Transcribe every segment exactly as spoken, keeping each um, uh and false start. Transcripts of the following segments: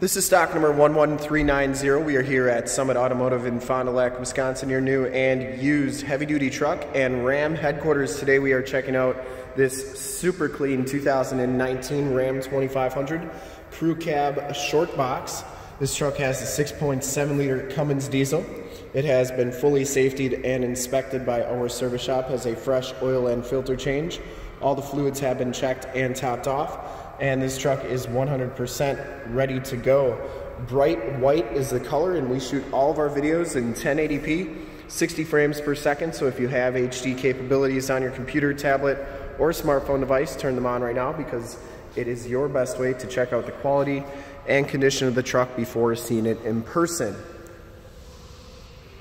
This is stock number one one three nine zero. We are here at Summit Automotive in Fond du Lac, Wisconsin, your new and used heavy-duty truck and Ram headquarters. Today we are checking out this super clean two thousand nineteen Ram twenty-five hundred Crew Cab Short Box. This truck has a six point seven liter Cummins diesel. It has been fully safetied and inspected by our service shop, has a fresh oil and filter change. All the fluids have been checked and topped off, and this truck is one hundred percent ready to go. Bright white is the color, and we shoot all of our videos in ten eighty p, sixty frames per second, so if you have H D capabilities on your computer, tablet, or smartphone device, turn them on right now because it is your best way to check out the quality and condition of the truck before seeing it in person.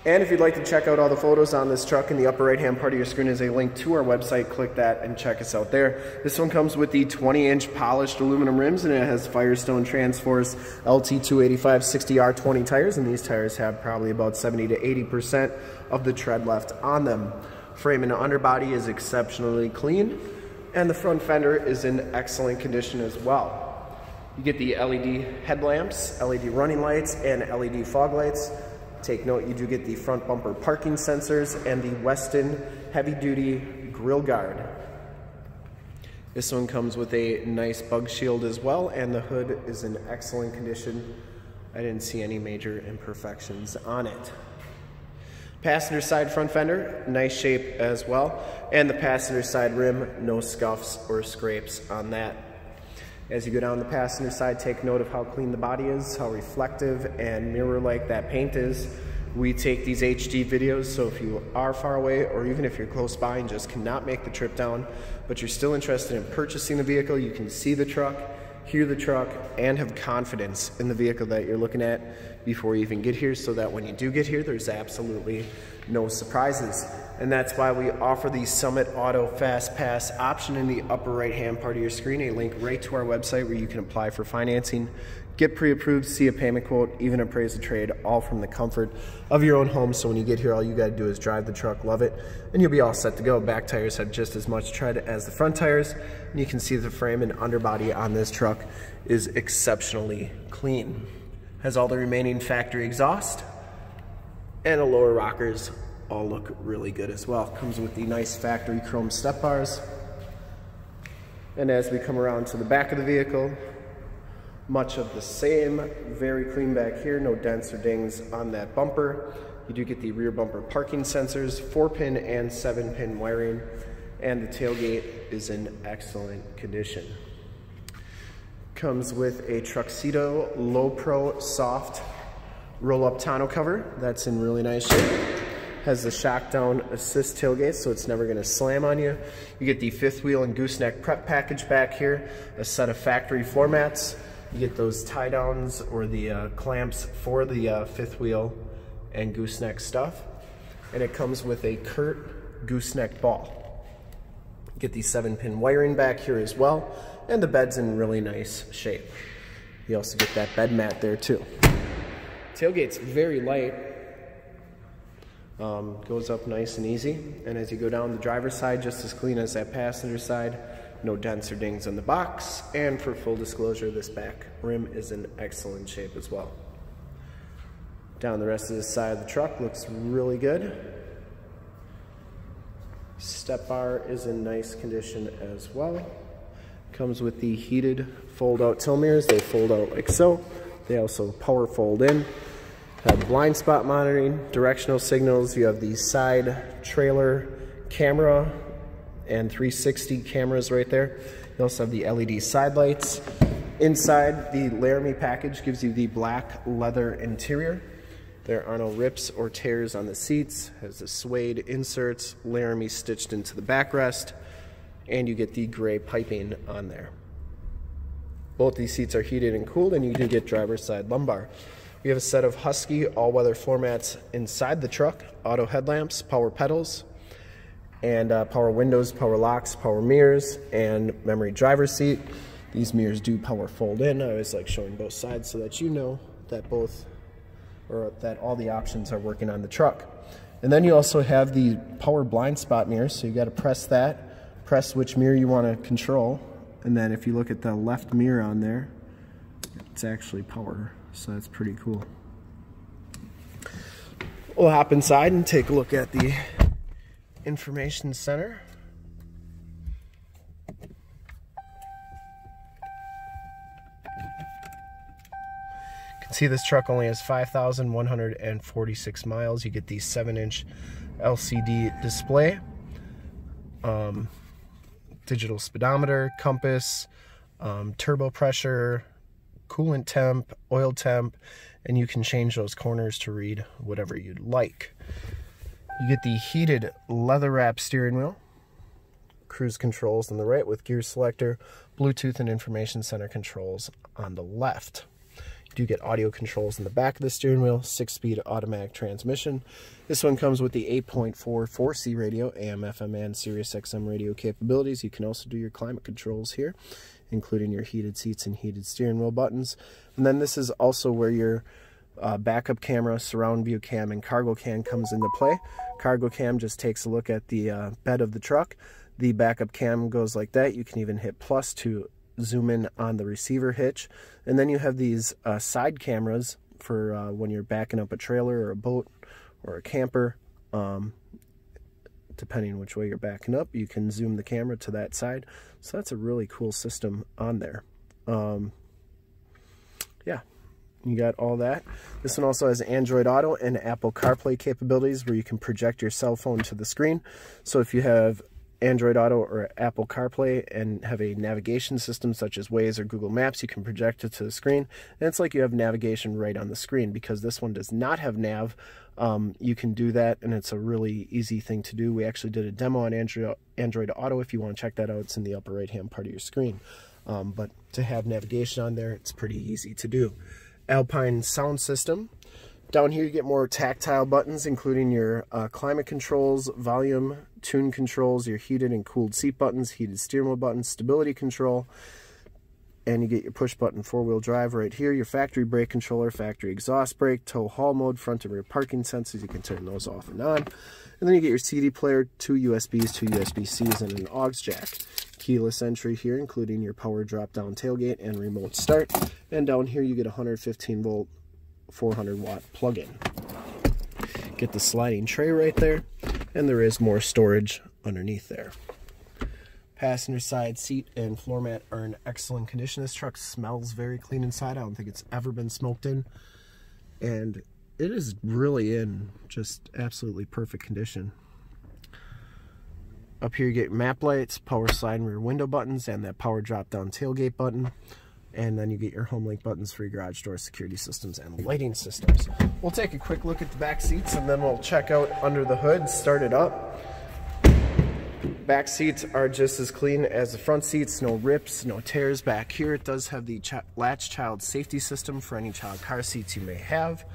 And if you'd like to check out all the photos on this truck, in the upper right hand part of your screen is a link to our website. Click that and check us out there. This one comes with the twenty inch polished aluminum rims, and it has Firestone Transforce L T two eighty-five sixty R twenty tires, and these tires have probably about seventy to eighty percent of the tread left on them. Frame and underbody is exceptionally clean, and the front fender is in excellent condition as well. You get the L E D headlamps, L E D running lights, and L E D fog lights. Take note, you do get the front bumper parking sensors and the Westin heavy-duty grill guard. This one comes with a nice bug shield as well, and the hood is in excellent condition. I didn't see any major imperfections on it. Passenger side front fender, nice shape as well, and the passenger side rim, no scuffs or scrapes on that. As you go down the passenger side, take note of how clean the body is, how reflective and mirror-like that paint is. We take these H D videos, so if you are far away or even if you're close by and just cannot make the trip down, but you're still interested in purchasing the vehicle, you can see the truck, hear the truck, and have confidence in the vehicle that you're looking at before you even get here, so that when you do get here, there's absolutely no surprises. And that's why we offer the Summit Auto Fast Pass option. In the upper right hand part of your screen, a link right to our website where you can apply for financing, get pre-approved, see a payment quote, even appraise a trade, all from the comfort of your own home. So when you get here, all you gotta do is drive the truck, love it, and you'll be all set to go. Back tires have just as much tread as the front tires, and you can see the frame and underbody on this truck is exceptionally clean. Has all the remaining factory exhaust, and the lower rockers all look really good as well. Comes with the nice factory chrome step bars. And as we come around to the back of the vehicle, much of the same. Very clean back here, no dents or dings on that bumper. You do get the rear bumper parking sensors, four pin and seven pin wiring, and the tailgate is in excellent condition. Comes with a Truxedo Low Pro Soft roll-up tonneau cover. That's in really nice shape. Has the shock down assist tailgate, so it's never gonna slam on you. You get the fifth wheel and gooseneck prep package back here, a set of factory floor mats. You get those tie downs or the uh, clamps for the uh, fifth wheel and gooseneck stuff. And it comes with a Curt gooseneck ball. You get the seven pin wiring back here as well. And the bed's in really nice shape. You also get that bed mat there too. Tailgate's very light, um, goes up nice and easy. And as you go down the driver's side, just as clean as that passenger side, no dents or dings in the box. And for full disclosure, this back rim is in excellent shape as well. Down the rest of the side of the truck looks really good. Step bar is in nice condition as well. Comes with the heated fold-out tilt mirrors. They fold out like so. They also power fold in, have blind spot monitoring, directional signals. You have the side trailer camera and three sixty cameras right there. You also have the L E D side lights. Inside, the Laramie package gives you the black leather interior. There are no rips or tears on the seats. Has the suede inserts, Laramie stitched into the backrest, and you get the gray piping on there. Both these seats are heated and cooled, and you do get driver's side lumbar. We have a set of Husky all-weather floor mats inside the truck, auto headlamps, power pedals, and uh, power windows, power locks, power mirrors, and memory driver's seat. These mirrors do power fold in. I always like showing both sides so that you know that both, or that all the options are working on the truck. And then you also have the power blind spot mirror, so you got to press that, press which mirror you want to control. And then if you look at the left mirror on there, it's actually power, so that's pretty cool. We'll hop inside and take a look at the information center. You can see this truck only has five thousand one hundred forty-six miles. You get the seven inch L C D display, um, digital speedometer, compass, um, turbo pressure, coolant temp, oil temp, and you can change those corners to read whatever you'd like. You get the heated leather wrap steering wheel, cruise controls on the right with gear selector, Bluetooth and information center controls on the left. You do get audio controls in the back of the steering wheel, six-speed automatic transmission. This one comes with the eight point four four C radio, A M F M and Sirius X M radio capabilities. You can also do your climate controls here, including your heated seats and heated steering wheel buttons. And then this is also where your uh, backup camera, surround view cam, and cargo cam comes into play. Cargo cam just takes a look at the uh, bed of the truck. The backup cam goes like that. You can even hit plus to zoom in on the receiver hitch. And then you have these uh, side cameras for uh, when you're backing up a trailer or a boat or a camper. Um, depending which way you're backing up, you can zoom the camera to that side. So that's a really cool system on there. Um, yeah, you got all that. This one also has Android Auto and Apple CarPlay capabilities where you can project your cell phone to the screen. So if you have Android Auto or Apple CarPlay and have a navigation system such as Waze or Google Maps, you can project it to the screen. And it's like you have navigation right on the screen. Because this one does not have nav, um, you can do that, and it's a really easy thing to do. We actually did a demo on Android, Android Auto. If you want to check that out, it's in the upper right-hand part of your screen. Um, but to have navigation on there, it's pretty easy to do. Alpine sound system. Down here you get more tactile buttons, including your uh, climate controls, volume, tune controls, your heated and cooled seat buttons, heated steering wheel buttons, stability control, and you get your push button four-wheel drive right here, your factory brake controller, factory exhaust brake, tow haul mode, front and rear parking sensors. You can turn those off and on. And then you get your C D player, two U S Bs, two U S B Cs, and an aux jack. Keyless entry here, including your power drop-down tailgate and remote start. And down here you get one hundred fifteen volt. four hundred watt plug-in. Get the sliding tray right there, and there is more storage underneath there. Passenger side seat and floor mat are in excellent condition. This truck smells very clean inside. I don't think it's ever been smoked in, and it is really in just absolutely perfect condition. Up here you get map lights, power slide and rear window buttons, and that power drop down tailgate button. And then you get your HomeLink buttons for your garage door, security systems, and lighting systems. We'll take a quick look at the back seats, and then we'll check out under the hood, start it up. Back seats are just as clean as the front seats. No rips, no tears back here. It does have the ch latch child safety system for any child car seats you may have.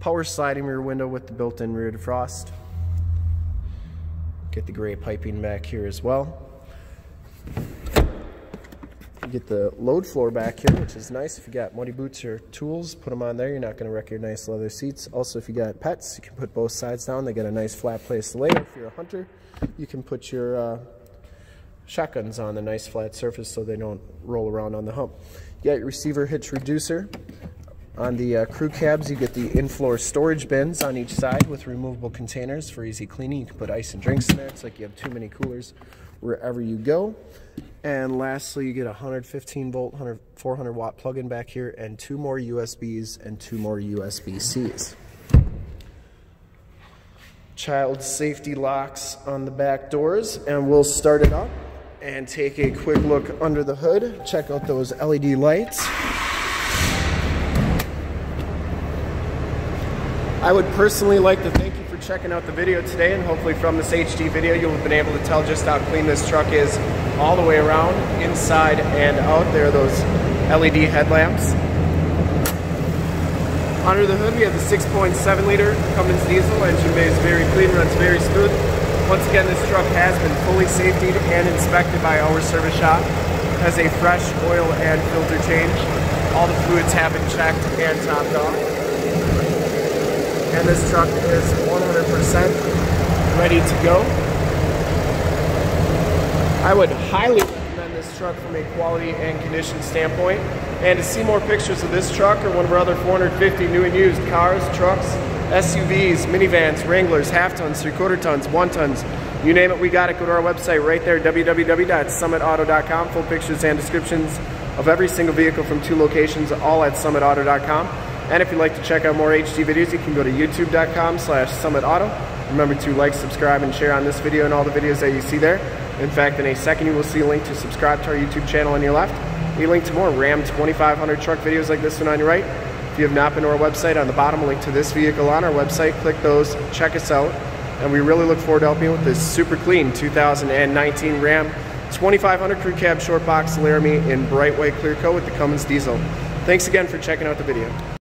Power sliding rear window with the built-in rear defrost. Get the gray piping back here as well. You get the load floor back here, which is nice. If you got muddy boots or tools, put them on there. You're not going to wreck your nice leather seats. Also, if you got pets, you can put both sides down. They got a nice flat place to lay. If you're a hunter, you can put your uh, shotguns on the nice flat surface so they don't roll around on the hump. You got your receiver hitch reducer. On the uh, crew cabs, you get the in-floor storage bins on each side with removable containers for easy cleaning. You can put ice and drinks in there. It's like you have too many coolers wherever you go. And lastly, you get a one hundred fifteen volt, four hundred watt plug-in back here, and two more U S Bs and two more U S B Cs. Child safety locks on the back doors, and we'll start it up and take a quick look under the hood. Check out those L E D lights. I would personally like to thank you for checking out the video today, and hopefully from this H D video you'll have been able to tell just how clean this truck is all the way around, inside and out. There are those L E D headlamps. Under the hood we have the six point seven liter Cummins diesel. Engine bay is very clean, runs very smooth. Once again, this truck has been fully safetied and inspected by our service shop. Has a fresh oil and filter change. All the fluids have been checked and topped off. And this truck is one hundred percent ready to go. I would highly recommend this truck from a quality and condition standpoint. And to see more pictures of this truck or one of our other four hundred fifty new and used cars, trucks, S U Vs, minivans, Wranglers, half-tons, three-quarter-tons, one-tons, you name it, we got it. Go to our website right there, w w w dot summit auto dot com. Full pictures and descriptions of every single vehicle from two locations, all at summit auto dot com. And if you'd like to check out more H D videos, you can go to youtube dot com slash summit auto. Remember to like, subscribe, and share on this video and all the videos that you see there. In fact, in a second, you will see a link to subscribe to our YouTube channel on your left. We link to more Ram twenty-five hundred truck videos like this one on your right. If you have not been to our website, on the bottom, a link to this vehicle on our website. Click those, check us out, and we really look forward to helping you with this super clean two thousand nineteen Ram twenty-five hundred Crew Cab Short Box Laramie in bright white clear coat with the Cummins diesel. Thanks again for checking out the video.